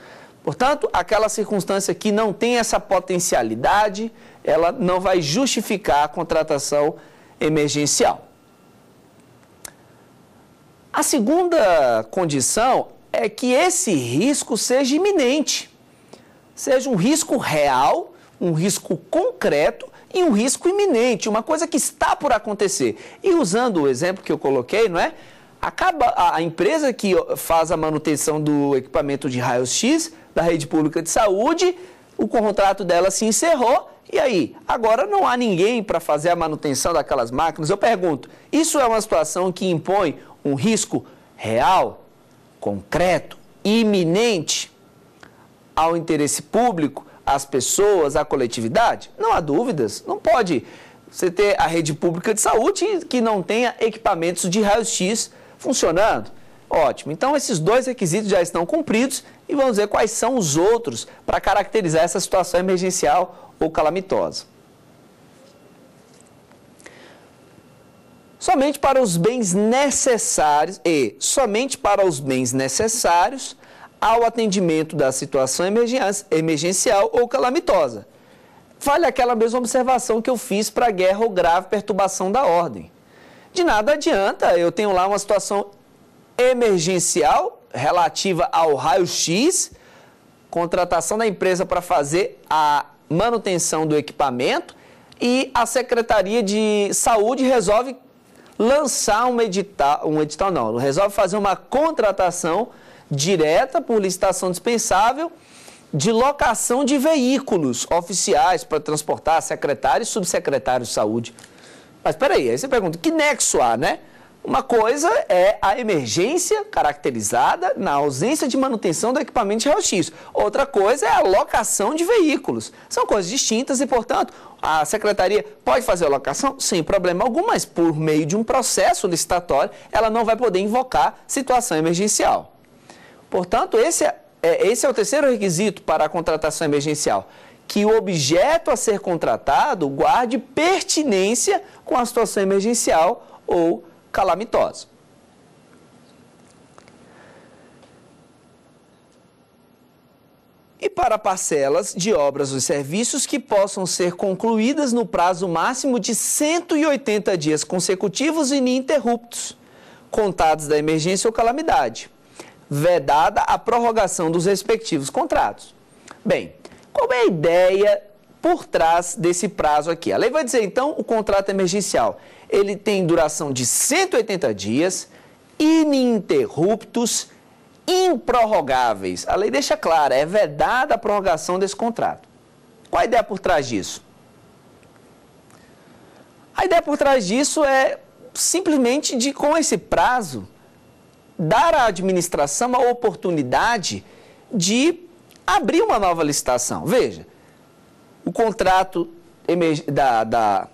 Portanto, aquela circunstância que não tem essa potencialidade, ela não vai justificar a contratação emergencial. A segunda condição é que esse risco seja iminente, seja um risco real, um risco concreto, e um risco iminente, uma coisa que está por acontecer. E usando o exemplo que eu coloquei, não é? Acaba a empresa que faz a manutenção do equipamento de raios-x da rede pública de saúde, o contrato dela se encerrou, e aí? Agora não há ninguém para fazer a manutenção daquelas máquinas. Eu pergunto, isso é uma situação que impõe um risco real, concreto, iminente ao interesse público, as pessoas, a coletividade? Não há dúvidas, não pode você ter a rede pública de saúde que não tenha equipamentos de raio-x funcionando. Ótimo, então esses dois requisitos já estão cumpridos e vamos ver quais são os outros para caracterizar essa situação emergencial ou calamitosa. Somente para os bens necessários e somente para os bens necessários ao atendimento da situação emergencial ou calamitosa. Vale aquela mesma observação que eu fiz para guerra ou grave perturbação da ordem. De nada adianta, eu tenho lá uma situação emergencial relativa ao raio-x, contratação da empresa para fazer a manutenção do equipamento, e a Secretaria de Saúde resolve lançar um edital, um edital não, resolve fazer uma contratação direta por licitação dispensável de locação de veículos oficiais para transportar secretários e subsecretários de saúde. Mas peraí, aí você pergunta, que nexo há, né? Uma coisa é a emergência caracterizada na ausência de manutenção do equipamento de raio-x. Outra coisa é a locação de veículos. São coisas distintas e, portanto, a secretaria pode fazer a locação sem problema algum, mas por meio de um processo licitatório, ela não vai poder invocar situação emergencial. Portanto, esse é, esse é o terceiro requisito para a contratação emergencial, que o objeto a ser contratado guarde pertinência com a situação emergencial ou calamitosa. E para parcelas de obras ou serviços que possam ser concluídas no prazo máximo de cento e oitenta dias consecutivos e ininterruptos, contados da emergência ou calamidade, vedada a prorrogação dos respectivos contratos. Bem, qual é a ideia por trás desse prazo aqui? A lei vai dizer, então, o contrato emergencial. Ele tem duração de cento e oitenta dias, ininterruptos, improrrogáveis. A lei deixa clara, é vedada a prorrogação desse contrato. Qual a ideia por trás disso? A ideia por trás disso é simplesmente de, com esse prazo, dar à administração a oportunidade de abrir uma nova licitação. Veja, o contrato da, da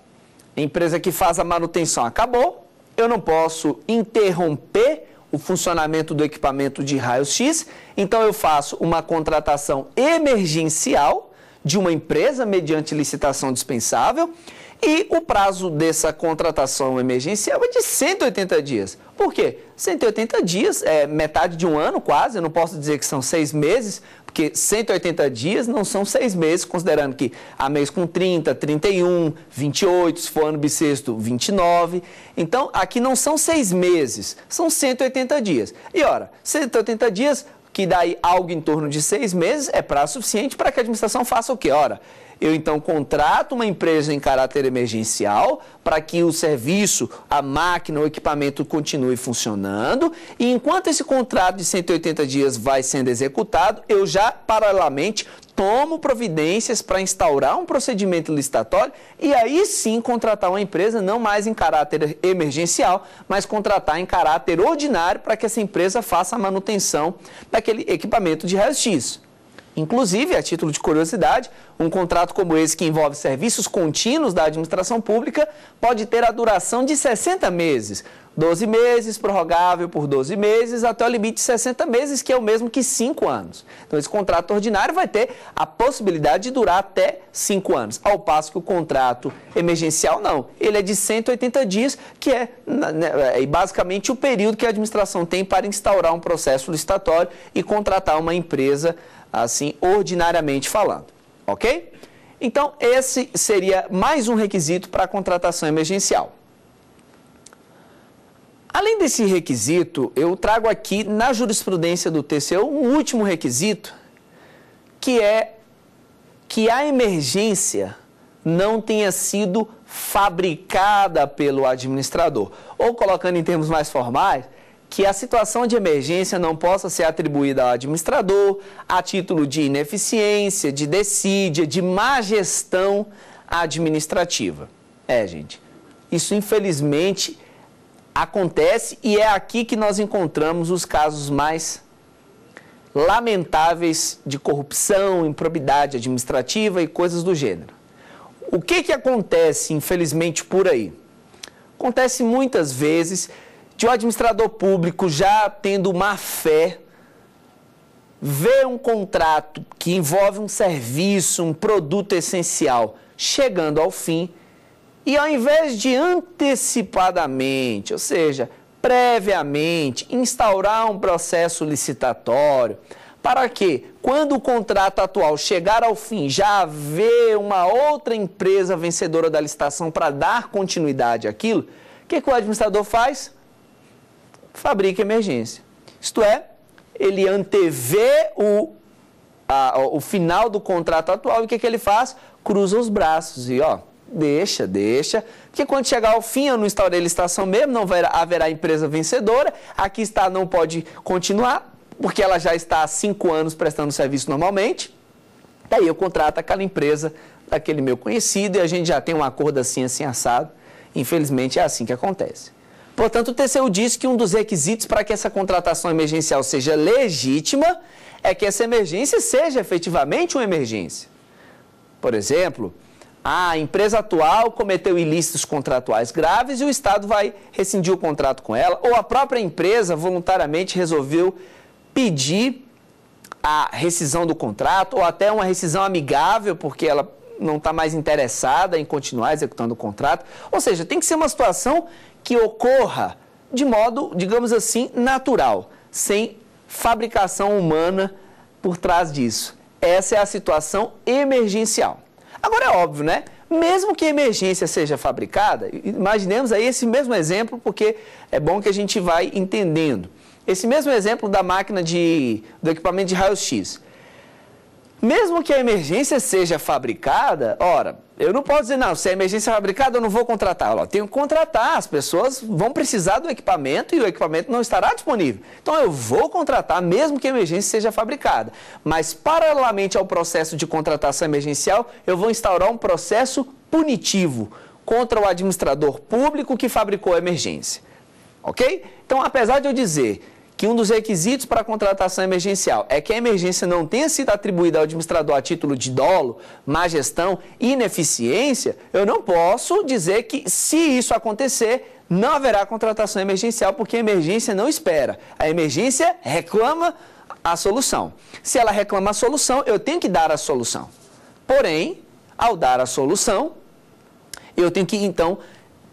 empresa que faz a manutenção acabou, eu não posso interromper o funcionamento do equipamento de raio-x, então eu faço uma contratação emergencial de uma empresa mediante licitação dispensável e o prazo dessa contratação emergencial é de cento e oitenta dias. Por quê? cento e oitenta dias é metade de um ano quase, eu não posso dizer que são seis meses, porque cento e oitenta dias não são seis meses, considerando que há mês com trinta, trinta e um, vinte e oito, se for ano bissexto, vinte e nove. Então, aqui não são seis meses, são cento e oitenta dias. E, ora, cento e oitenta dias, que dá aí algo em torno de seis meses, é prazo suficiente para que a administração faça o quê? Ora, eu, então, contrato uma empresa em caráter emergencial para que o serviço, a máquina, o equipamento continue funcionando. E enquanto esse contrato de cento e oitenta dias vai sendo executado, eu já, paralelamente, tomo providências para instaurar um procedimento licitatório e aí sim contratar uma empresa, não mais em caráter emergencial, mas contratar em caráter ordinário para que essa empresa faça a manutenção daquele equipamento de raio-x. Inclusive, a título de curiosidade, um contrato como esse que envolve serviços contínuos da administração pública pode ter a duração de sessenta meses, doze meses, prorrogável por doze meses, até o limite de sessenta meses, que é o mesmo que cinco anos. Então, esse contrato ordinário vai ter a possibilidade de durar até cinco anos, ao passo que o contrato emergencial não. Ele é de cento e oitenta dias, que é, né, basicamente o período que a administração tem para instaurar um processo licitatório e contratar uma empresa assim, ordinariamente falando, ok? Então, esse seria mais um requisito para a contratação emergencial. Além desse requisito, eu trago aqui na jurisprudência do T C U um último requisito, que é que a emergência não tenha sido fabricada pelo administrador. Ou, colocando em termos mais formais, que a situação de emergência não possa ser atribuída ao administrador a título de ineficiência, de desídia, de má gestão administrativa. É, gente, isso infelizmente acontece e é aqui que nós encontramos os casos mais lamentáveis de corrupção, improbidade administrativa e coisas do gênero. O que que acontece, infelizmente, por aí? Acontece muitas vezes de um administrador público, já tendo má fé, vê um contrato que envolve um serviço, um produto essencial, chegando ao fim, e ao invés de antecipadamente, ou seja, previamente, instaurar um processo licitatório, para que, quando o contrato atual chegar ao fim, já haver uma outra empresa vencedora da licitação para dar continuidade àquilo, o que que o administrador faz? Fabrica emergência. Isto é, ele antevê o, a, o final do contrato atual e o que, que ele faz? Cruza os braços e, ó, Deixa, deixa, porque quando chegar ao fim eu não instaurei licitação mesmo, não vai, haverá empresa vencedora, aqui está, não pode continuar, porque ela já está há cinco anos prestando serviço normalmente, daí eu contrato aquela empresa daquele meu conhecido e a gente já tem um acordo assim, assim, assado, infelizmente é assim que acontece. Portanto, o T C U diz que um dos requisitos para que essa contratação emergencial seja legítima é que essa emergência seja efetivamente uma emergência. Por exemplo, a empresa atual cometeu ilícitos contratuais graves e o Estado vai rescindir o contrato com ela, ou a própria empresa voluntariamente resolveu pedir a rescisão do contrato, ou até uma rescisão amigável, porque ela não está mais interessada em continuar executando o contrato. Ou seja, tem que ser uma situação que ocorra de modo, digamos assim, natural, sem fabricação humana por trás disso. Essa é a situação emergencial. Agora é óbvio, né? Mesmo que a emergência seja fabricada, imaginemos aí esse mesmo exemplo, porque é bom que a gente vai entendendo. Esse mesmo exemplo da máquina de, do equipamento de raio-x. Mesmo que a emergência seja fabricada, ora, eu não posso dizer, não, se a emergência é fabricada, eu não vou contratar. Ora, eu tenho que contratar, as pessoas vão precisar do equipamento e o equipamento não estará disponível. Então, eu vou contratar, mesmo que a emergência seja fabricada. Mas, paralelamente ao processo de contratação emergencial, eu vou instaurar um processo punitivo contra o administrador público que fabricou a emergência. Ok? Então, apesar de eu dizer que um dos requisitos para a contratação emergencial é que a emergência não tenha sido atribuída ao administrador a título de dolo, má gestão, ineficiência, eu não posso dizer que, se isso acontecer, não haverá contratação emergencial, porque a emergência não espera. A emergência reclama a solução. Se ela reclama a solução, eu tenho que dar a solução. Porém, ao dar a solução, eu tenho que, então,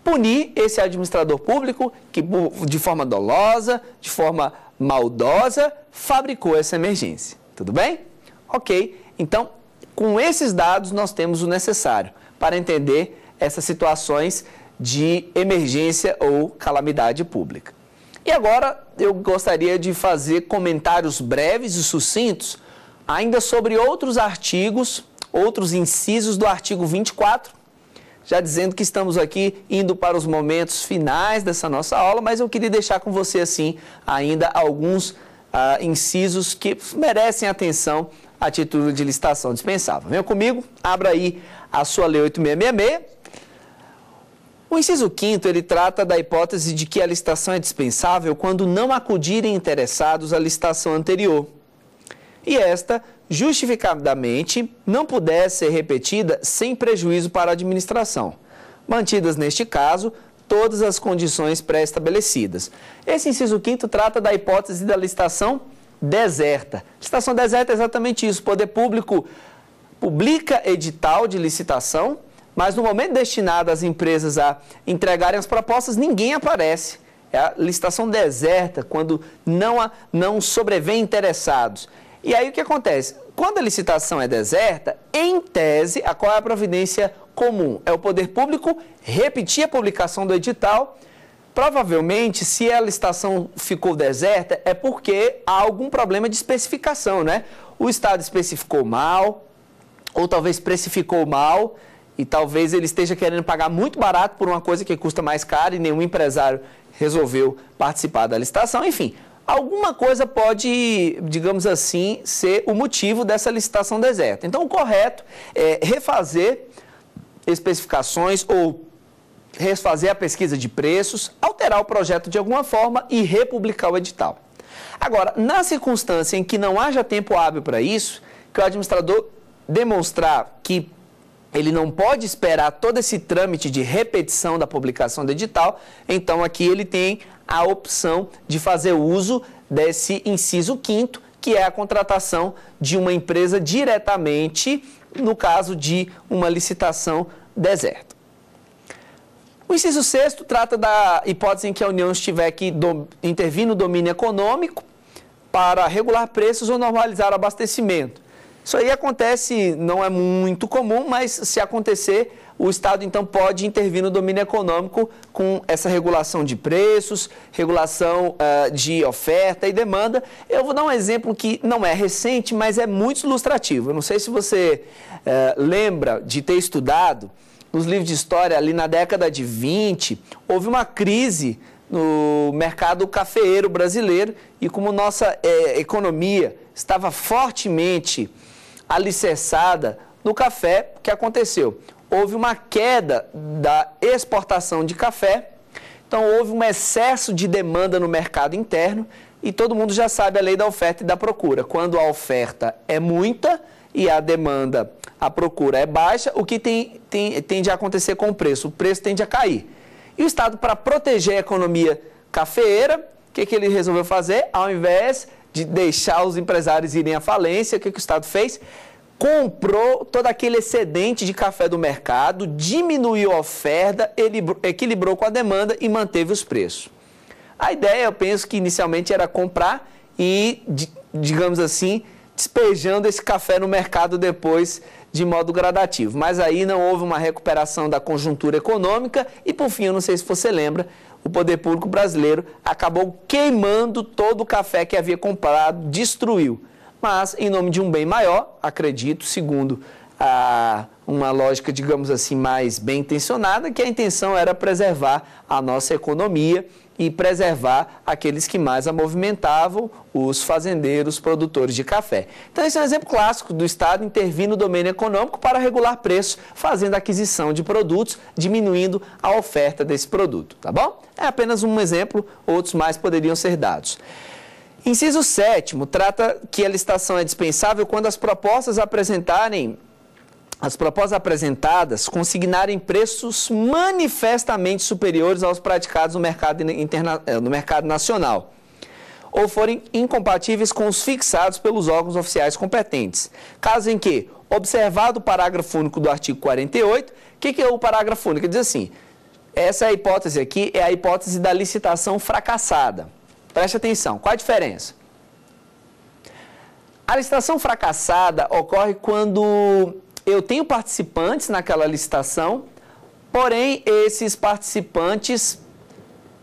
punir esse administrador público que, de forma dolosa, de forma maldosa, fabricou essa emergência. Tudo bem? Ok. Então, com esses dados, nós temos o necessário para entender essas situações de emergência ou calamidade pública. E agora, eu gostaria de fazer comentários breves e sucintos ainda sobre outros artigos, outros incisos do artigo vinte e quatro, já dizendo que estamos aqui indo para os momentos finais dessa nossa aula, mas eu queria deixar com você, assim, ainda alguns ah, incisos que merecem atenção a título de licitação dispensável. Venha comigo, abra aí a sua Lei oito mil seiscentos e sessenta e seis. O inciso quinto, ele trata da hipótese de que a licitação é dispensável quando não acudirem interessados à licitação anterior. E esta, justificadamente, não puder ser repetida sem prejuízo para a administração, mantidas, neste caso, todas as condições pré-estabelecidas. Esse inciso quinto trata da hipótese da licitação deserta. Licitação deserta é exatamente isso, o poder público publica edital de licitação, mas no momento destinado às empresas a entregarem as propostas, ninguém aparece. É a licitação deserta, quando não, há, não sobrevém interessados. E aí o que acontece? Quando a licitação é deserta, em tese, a qual é a providência comum? É o poder público repetir a publicação do edital. Provavelmente, se a licitação ficou deserta, é porque há algum problema de especificação, né? O Estado especificou mal, ou talvez precificou mal, e talvez ele esteja querendo pagar muito barato por uma coisa que custa mais caro e nenhum empresário resolveu participar da licitação, enfim. Alguma coisa pode, digamos assim, ser o motivo dessa licitação deserta. Então, o correto é refazer especificações ou refazer a pesquisa de preços, alterar o projeto de alguma forma e republicar o edital. Agora, na circunstância em que não haja tempo hábil para isso, que o administrador demonstrar que ele não pode esperar todo esse trâmite de repetição da publicação do edital, então aqui ele tem a opção de fazer uso desse inciso quinto, que é a contratação de uma empresa diretamente, no caso de uma licitação deserta. O inciso sexto trata da hipótese em que a União estiver que intervir no domínio econômico para regular preços ou normalizar o abastecimento. Isso aí acontece, não é muito comum, mas se acontecer, o Estado, então, pode intervir no domínio econômico com essa regulação de preços, regulação uh, de oferta e demanda. Eu vou dar um exemplo que não é recente, mas é muito ilustrativo. Eu não sei se você uh, lembra de ter estudado nos livros de história, ali na década de vinte, houve uma crise no mercado cafeeiro brasileiro e como nossa eh, economia estava fortemente alicerçada no café, o que aconteceu? Houve uma queda da exportação de café, então houve um excesso de demanda no mercado interno e todo mundo já sabe a lei da oferta e da procura. Quando a oferta é muita e a demanda, a procura é baixa, o que tem, tem, tende a acontecer com o preço? O preço tende a cair. E o Estado, para proteger a economia cafeeira, o que, que ele resolveu fazer? Ao invés de deixar os empresários irem à falência, o que, que o Estado fez? Comprou todo aquele excedente de café do mercado, diminuiu a oferta, ele equilibrou com a demanda e manteve os preços. A ideia, eu penso que inicialmente era comprar e, digamos assim, despejando esse café no mercado depois de modo gradativo. Mas aí não houve uma recuperação da conjuntura econômica e, por fim, eu não sei se você lembra, o poder público brasileiro acabou queimando todo o café que havia comprado, destruiu. Mas, em nome de um bem maior, acredito, segundo a, uma lógica, digamos assim, mais bem intencionada, que a intenção era preservar a nossa economia e preservar aqueles que mais a movimentavam, os fazendeiros, produtores de café. Então, esse é um exemplo clássico do Estado intervir no domínio econômico para regular preços, fazendo aquisição de produtos, diminuindo a oferta desse produto, tá bom? É apenas um exemplo, outros mais poderiam ser dados. Inciso sétimo, trata que a licitação é dispensável quando as propostas apresentarem, as propostas apresentadas consignarem preços manifestamente superiores aos praticados no mercado, interna, no mercado nacional ou forem incompatíveis com os fixados pelos órgãos oficiais competentes. Caso em que, observado o parágrafo único do artigo quarenta e oito, o que, que é o parágrafo único? Diz assim, essa é a hipótese aqui, é a hipótese da licitação fracassada. Preste atenção, qual a diferença? A licitação fracassada ocorre quando eu tenho participantes naquela licitação, porém esses participantes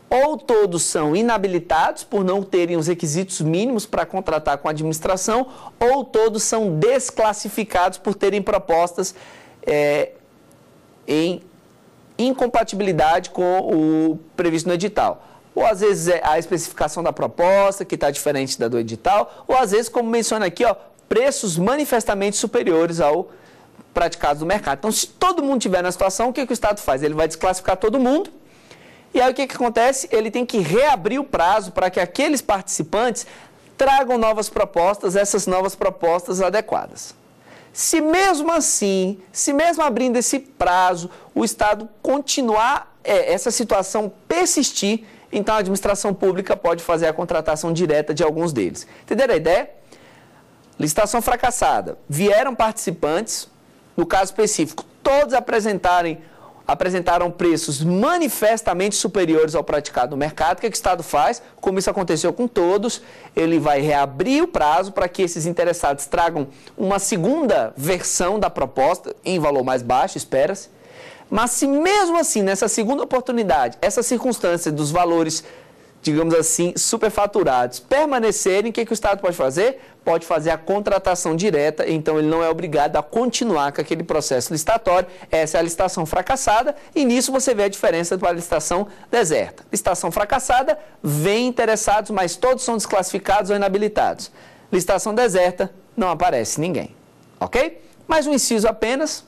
ou todos são inabilitados por não terem os requisitos mínimos para contratar com a administração, ou todos são desclassificados por terem propostas é, em incompatibilidade com o previsto no edital. Ou às vezes é a especificação da proposta, que está diferente da do edital, ou às vezes, como menciona aqui, ó, preços manifestamente superiores ao praticado no mercado. Então, se todo mundo estiver na situação, o que, que o Estado faz? Ele vai desclassificar todo mundo, e aí o que, que acontece? Ele tem que reabrir o prazo para que aqueles participantes tragam novas propostas, essas novas propostas adequadas. Se mesmo assim, se mesmo abrindo esse prazo, o Estado continuar, é, essa situação persistir, então a administração pública pode fazer a contratação direta de alguns deles. Entenderam a ideia? Licitação fracassada. Vieram participantes, no caso específico, todos apresentarem, apresentaram preços manifestamente superiores ao praticado no mercado. O que, é que o Estado faz? Como isso aconteceu com todos, ele vai reabrir o prazo para que esses interessados tragam uma segunda versão da proposta, em valor mais baixo, espera-se. Mas se mesmo assim, nessa segunda oportunidade, essa circunstância dos valores, digamos assim, superfaturados, permanecerem, o que, que o Estado pode fazer? Pode fazer a contratação direta, então ele não é obrigado a continuar com aquele processo licitatório. Essa é a licitação fracassada e nisso você vê a diferença para a licitação deserta. Licitação fracassada, vem interessados, mas todos são desclassificados ou inabilitados. Licitação deserta, não aparece ninguém, ok? Mais um inciso apenas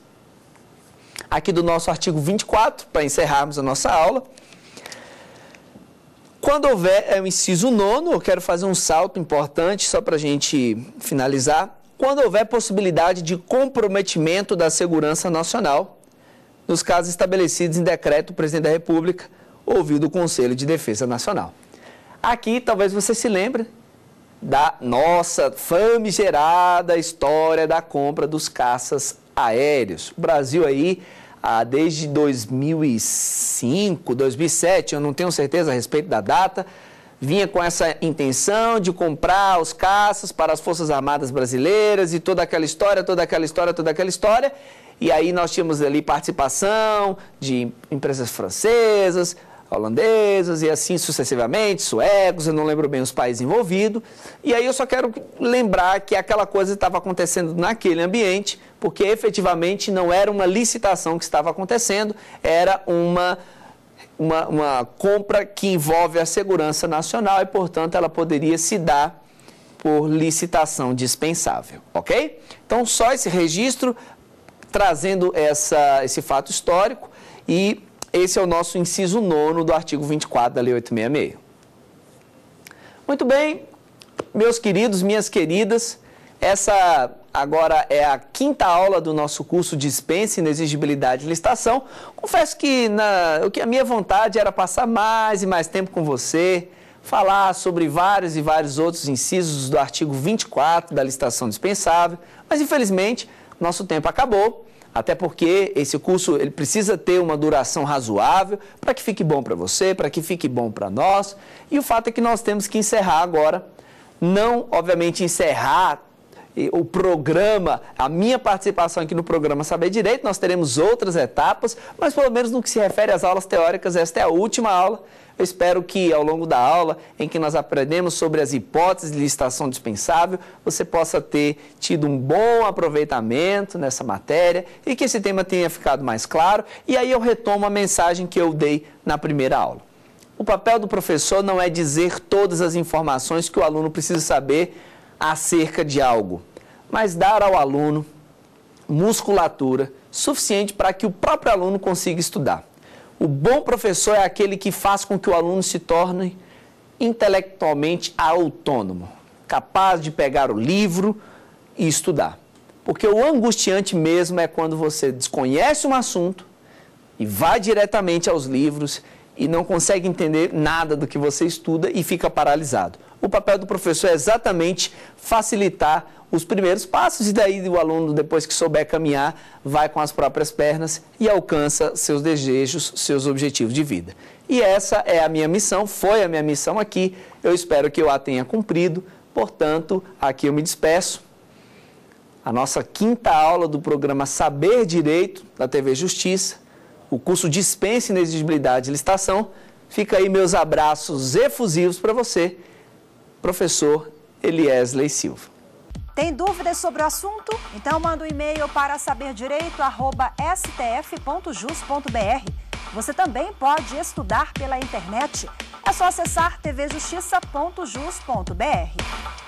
aqui do nosso artigo vinte e quatro, para encerrarmos a nossa aula. Quando houver, é o inciso nono, eu quero fazer um salto importante, só para a gente finalizar. Quando houver possibilidade de comprometimento da segurança nacional, nos casos estabelecidos em decreto do Presidente da República, ouvido o Conselho de Defesa Nacional. Aqui, talvez você se lembre da nossa famigerada história da compra dos caças aéreos. O Brasil aí, ah, desde dois mil e cinco, dois mil e sete, eu não tenho certeza a respeito da data, vinha com essa intenção de comprar os caças para as Forças Armadas Brasileiras e toda aquela história, toda aquela história, toda aquela história. E aí nós tínhamos ali participação de empresas francesas, holandesas e assim sucessivamente, suecos, eu não lembro bem os países envolvidos. E aí eu só quero lembrar que aquela coisa estava acontecendo naquele ambiente, porque efetivamente não era uma licitação que estava acontecendo, era uma, uma, uma compra que envolve a segurança nacional e, portanto, ela poderia se dar por licitação dispensável, ok? Então, só esse registro, trazendo essa, esse fato histórico, e esse é o nosso inciso nono do artigo vinte e quatro da Lei oito seis seis. Muito bem, meus queridos, minhas queridas, essa agora é a quinta aula do nosso curso Dispensa, Inexigibilidade e Licitação. Confesso que na, o que a minha vontade era passar mais e mais tempo com você, falar sobre vários e vários outros incisos do artigo vinte e quatro da licitação dispensável, mas infelizmente nosso tempo acabou. Até porque esse curso ele precisa ter uma duração razoável para que fique bom para você, para que fique bom para nós. E o fato é que nós temos que encerrar agora, não, obviamente, encerrar o programa, a minha participação aqui no programa Saber Direito. Nós teremos outras etapas, mas pelo menos no que se refere às aulas teóricas, esta é a última aula. Eu espero que ao longo da aula, em que nós aprendemos sobre as hipóteses de licitação dispensável, você possa ter tido um bom aproveitamento nessa matéria e que esse tema tenha ficado mais claro. E aí eu retomo a mensagem que eu dei na primeira aula. O papel do professor não é dizer todas as informações que o aluno precisa saber acerca de algo, mas dar ao aluno musculatura suficiente para que o próprio aluno consiga estudar. O bom professor é aquele que faz com que o aluno se torne intelectualmente autônomo, capaz de pegar o livro e estudar. Porque o angustiante mesmo é quando você desconhece um assunto e vai diretamente aos livros e não consegue entender nada do que você estuda e fica paralisado. O papel do professor é exatamente facilitar os primeiros passos e daí o aluno, depois que souber caminhar, vai com as próprias pernas e alcança seus desejos, seus objetivos de vida. E essa é a minha missão, foi a minha missão aqui, eu espero que eu a tenha cumprido, portanto, aqui eu me despeço. A nossa quinta aula do programa Saber Direito, da T V Justiça, o curso Dispensa Inexigibilidade e Licitação, fica aí meus abraços efusivos para você, professor Elyesley Silva. Tem dúvidas sobre o assunto? Então manda um e-mail para saber direito arroba s t f ponto jus ponto b r. Você também pode estudar pela internet. É só acessar t v justiça ponto jus ponto b r.